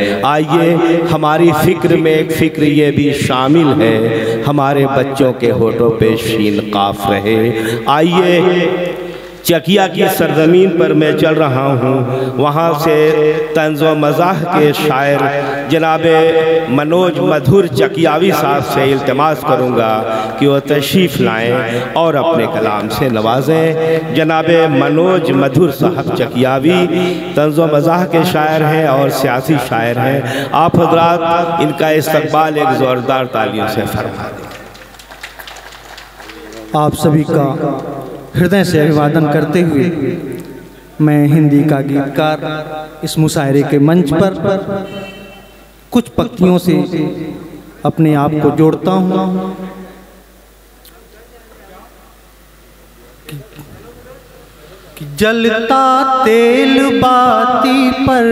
आइए हमारी फिक्र में एक फिक्र ये भी शामिल है, हमारे बच्चों के होठों पे शीन काफ रहे। आइए चकिया की सरजमीन पर मैं चल रहा हूँ, वहाँ से तंज़ व मज़ाह के शायर जनाब मनोज मधुर चकियावी साहब से इल्तमास करूँगा कि वह तशरीफ़ लाएँ और अपने कलाम से नवाजें। जनाब मनोज मधुर साहब चकियावी तंज़ व मज़ाह के शायर हैं और सियासी शायर हैं। आप हजरात इनका इस्तकबाल एक ज़ोरदार तालियों से फरमा दें। आप सभी का हृदय से अभिवादन करते हुए मैं हिंदी का गीतकार इस मुशायरे के मंच पर कुछ पंक्तियों से अपने आप को जोड़ता हूँ। जलता तेल बाती पर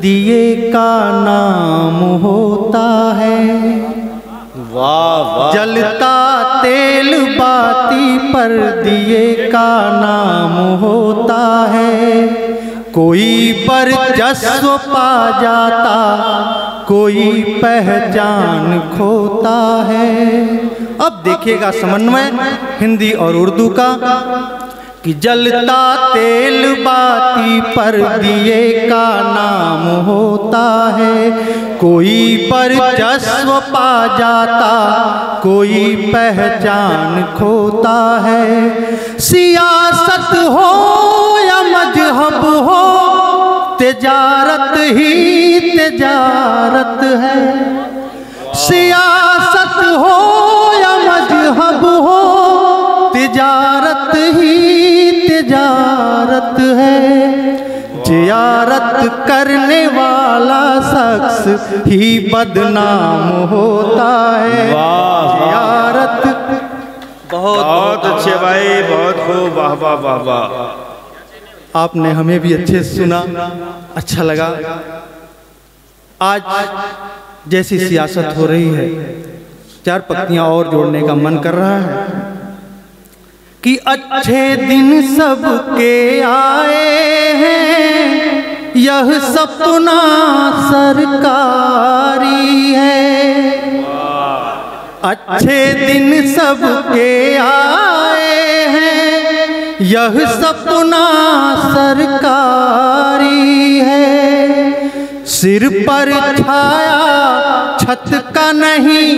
दिए का नाम होता है, वाह। जलता तेल बाती पर दिए का नाम होता है, कोई बरचस्व पा जाता, कोई पहचान खोता है। अब देखिएगा समन्वय हिंदी और उर्दू का कि जलता तेल बाती पर दिए का नाम होता है, कोई बरचस्व पा जाता, कोई पहचान खोता है। सियासत हो या मजहब हो, तिजारत ही तिजारत है। सियासत हो या मजहब हो, तिजारत ही तिजारत है। जियारत करने वाला शख्स ही बदनाम होता है। जियारत बहुत अच्छे भाई, बहुत खूब, वाह वाह वाह वाह। आपने हमें भी अच्छे सुना, अच्छा लगा। आज जैसी सियासत हो रही है, चार पत्तियां और जोड़ने का मन कर रहा है कि अच्छे दिन सबके आए हैं, यह सपना सरकारी है। अच्छे दिन सबके आए हैं, यह सपना सरकारी है। सिर पर छाया छत का नहीं,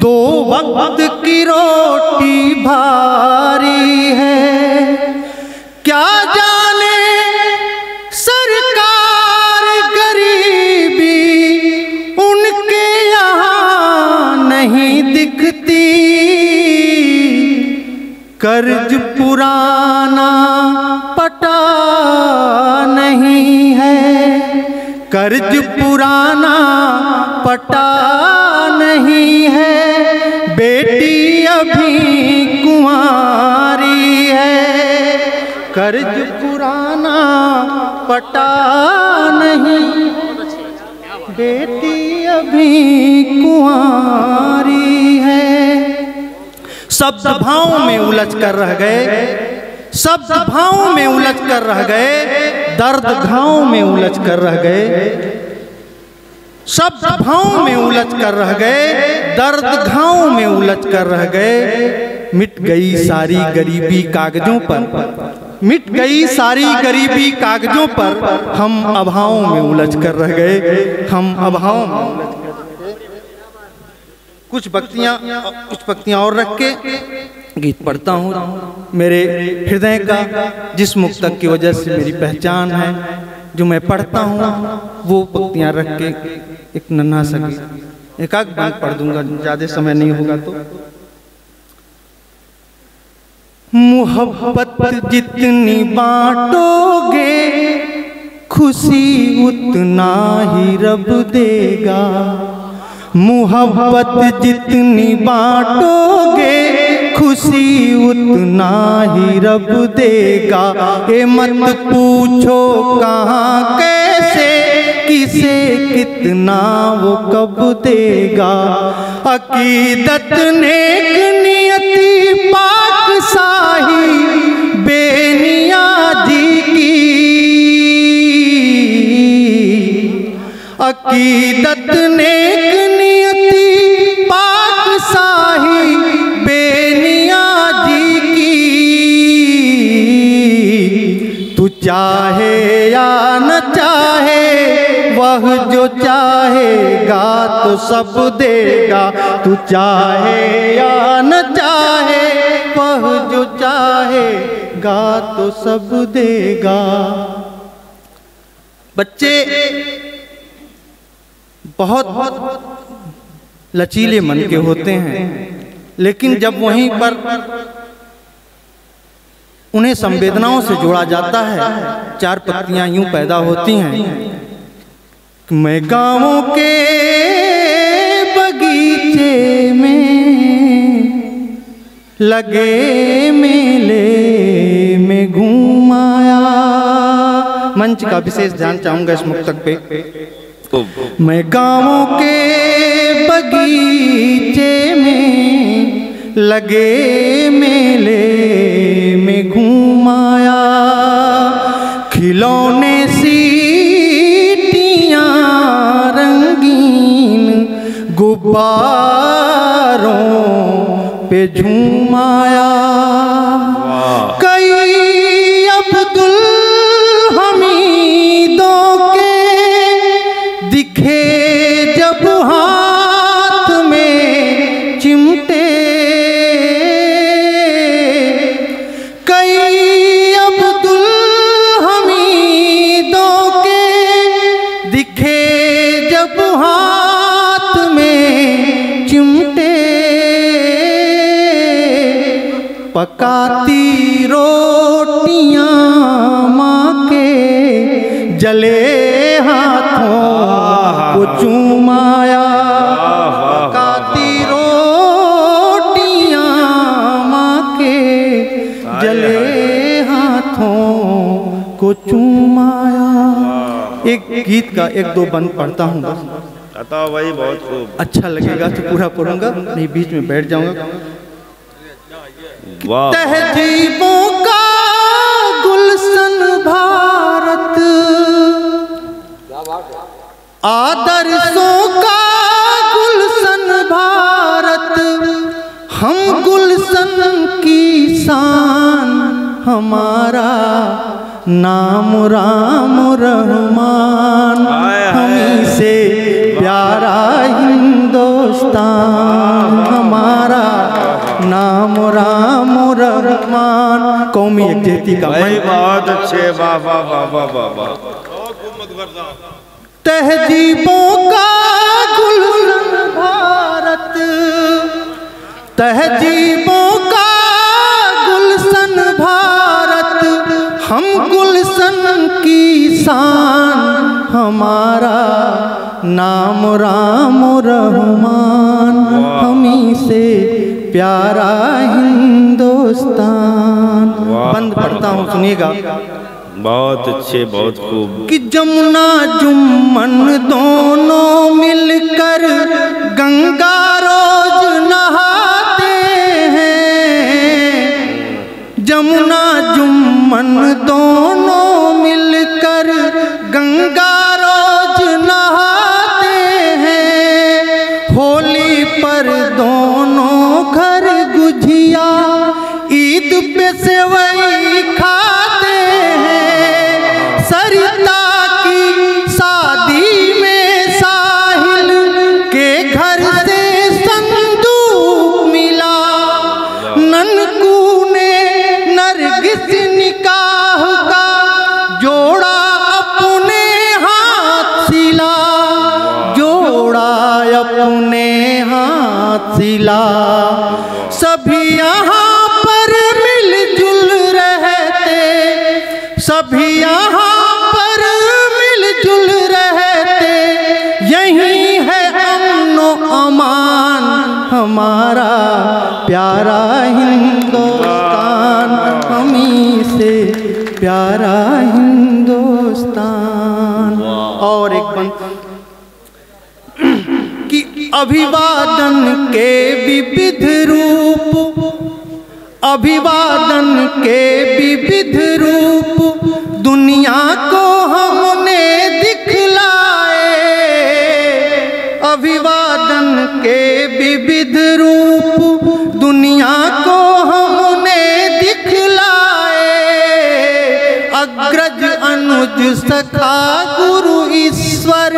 दो वक्त की रोटी भारी है। क्या जाने सरकार गरीबी उनके यहाँ नहीं दिखती। कर्ज पुराना पटा नहीं है, कर्ज पुराना पटा नहीं है। बेटी अभी कुंवारी है, कर्ज पुराना पटा नहीं, बेटी अभी कुंवारी है। शब्द भावों में उलझ कर रह गए, शब्द भावों में उलझ कर रह गए, दर्द घावों में उलझ कर रह गए। शब्द भावों में उलझ कर रह गए, दर्द घावों में उलझ कर रह गए। मिट गई सारी गरीबी कागजों पर, मिट गई सारी गरीबी कागजों पर, हम अभावों में उलझ कर रह गए, हम अभावों में उलझ कर रह गए। कुछ पंक्तियां और रख के गीत पढ़ता हूँ। मेरे हृदय का जिस मुक्तक की वजह से मेरी पहचान है, जो मैं पढ़ता हूँ, वो पंक्तियाँ रख के एक नन्हा सा गीत एकाक बात पढ़ दूंगा, ज़्यादा समय नहीं होगा तो। मोहब्बत जितनी बांटोगे, खुशी उतना ही रब देगा। मोहब्बत जितनी बांटोगे, खुशी उतना ही रब देगा। ए मत पूछो कहाँ कैसे, किसे कितना वो कब देगा। अकीदत नेक नियति पाक साही बेनियाजी की, अकीदत नेक नियति पाक साही बेनियाजी की, तू चाहे या न चाहे वह जो चाहेगा तो सब देगा, तू चाहे या न चाहे वह जो चाहेगा तो सब देगा। बच्चे बहुत लचीले मन के होते हैं, लेकिन जब वहीं पर उन्हें संवेदनाओं से जोड़ा जाता है, चार पत्तियां यूं पैदा होती हैं। मैं गांवों के बगीचे में लगे मेले में घूमाया। मंच का विशेष ध्यान चाहूंगा इस मुक्तक पे। मैं गांवों के बगीचे में लगे मेले में घूमाया, खिलौने सीटियां रंगीन गुब्बारों पे झूमाया। पकाती रोटियां माँ के जले हाथों को चूमाया, पकाती रोटियां माँ के जले हाथों को चूमाया। एक गीत का एक दो बंद पढ़ता हूँ, भाई बहुत खूब अच्छा लगेगा तो पूरा पढ़ूंगा, नहीं बीच में बैठ जाऊंगा। तहजीबों का गुलशन भारत, आदर्शों का गुलशन भारत, हम गुलशन की शान हमारा नाम राम रहमान, हमी से प्यारा हिंदुस्तान, हमारा नाम राम रहमान। कौमी एकजहती का बहुत अच्छे, वाह वाह वाह वाह वाह। तहजीबों का गुलशन भारत, तहजीबों का गुलशन भारत, हम गुलशन की शान हमारा नाम राम रहमान, हमी से प्यारा हिंदुस्तान। बंद पढ़ता हूँ, सुनिएगा। बहुत अच्छे, बहुत खूब। कि जमुना जुम्मन दोनों मिलकर गंगा रोज नहाते हैं, जमुना जुम्मन दोनों मिलकर गंगा रोज नहाते हैं, होली पर दोनों घर गुजिया, ईद पे सेवई खाते हैं, सरिता की शादी में साहिल के घर से संदूक मिला, ननकू ने नरगिस निकाह का जोड़ा अपने हाथ सिला, जोड़ा अपने हाथ सिला। सभी यहाँ पर मिलजुल रहते, सभी यहाँ पर मिलजुल रहते, यही है अमन ओ अमान हमारा प्यारा हिंदुस्तान, हमी से प्यारा हिंदुस्तान। और एक पंक्ति कि अभिवादन के विविध रूप, अभिवादन के विविध रूप दुनिया को हमने दिखलाए, अभिवादन के विविध रूप दुनिया को हमने दिखलाए। अग्रज अनुज सखा गुरु ईश्वर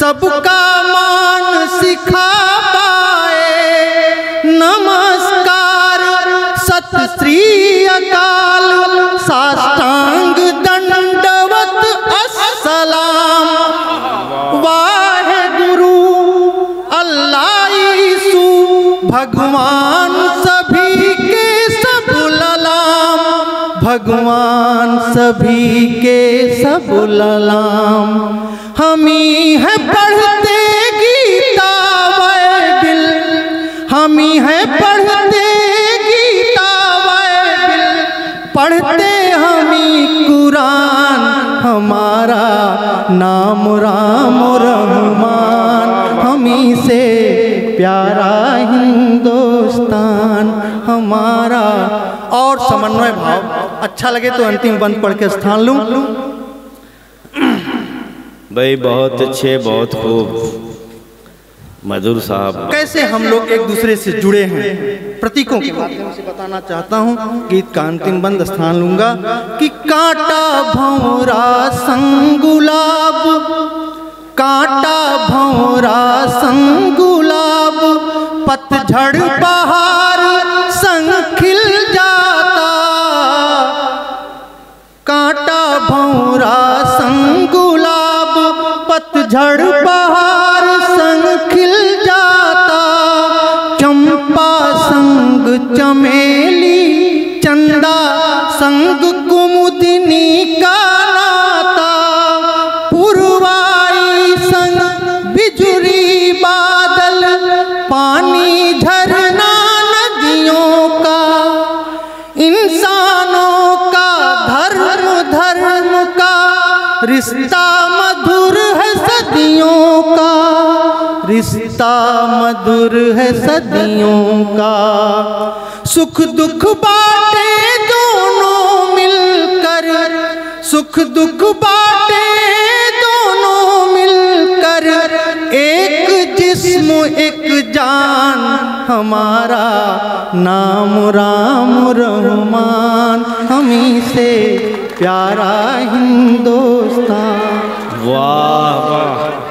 सबका मान सिखा पाए। नमस्कार सत श्री अकाल साष्टांग दंडवत अस्सलाम। वाहे गुरु अल्लाह यीशु भगवान सभी के सब ललाम, भगवान सभी के सब ललाम। हम ही हैं पढ़ते गीता वै बिल, हम ही हैं पढ़ते गीता वै बिल, पढ़ते हम ही कुरान। हमारा नाम राम रहमान, हम ही से प्यारा हिंदुस्तान हमारा। और समन्वय भाव अच्छा लगे तो अंतिम बंद पढ़ के स्थान लूँ। भाई बहुत अच्छे, बहुत खूब मधुर साहब। कैसे हम लोग एक दूसरे से जुड़े हैं प्रतीकों के माध्यम से बताना चाहता हूँ। गीत का अंतिम बंद स्थान लूंगा कि कांटा भौरा संगुलाब, कांटा भौरा संगुलाब, पतझड़ बहार संग खिल जाता। कांटा भौरा संगुलाब, पतझड़ बहार संग खिल जाता। चंपा संग चमेली, चंदा संग कुमुदिनी का नाता। पुरवाई संग बिजुरी बादल, पानी झरना नदियों का। इंसानों का धर्म धर्म का रिश्ता मधुर है सदियों का, रिश्ता मधुर है सदियों का। सुख दुख बाटे दोनों मिलकर, सुख दुख बाटे दोनों मिलकर। एक जिस्म एक जान, हमारा नाम राम रहमान, हम ही से प्यारा हिंदुस्तान। वाह वाह।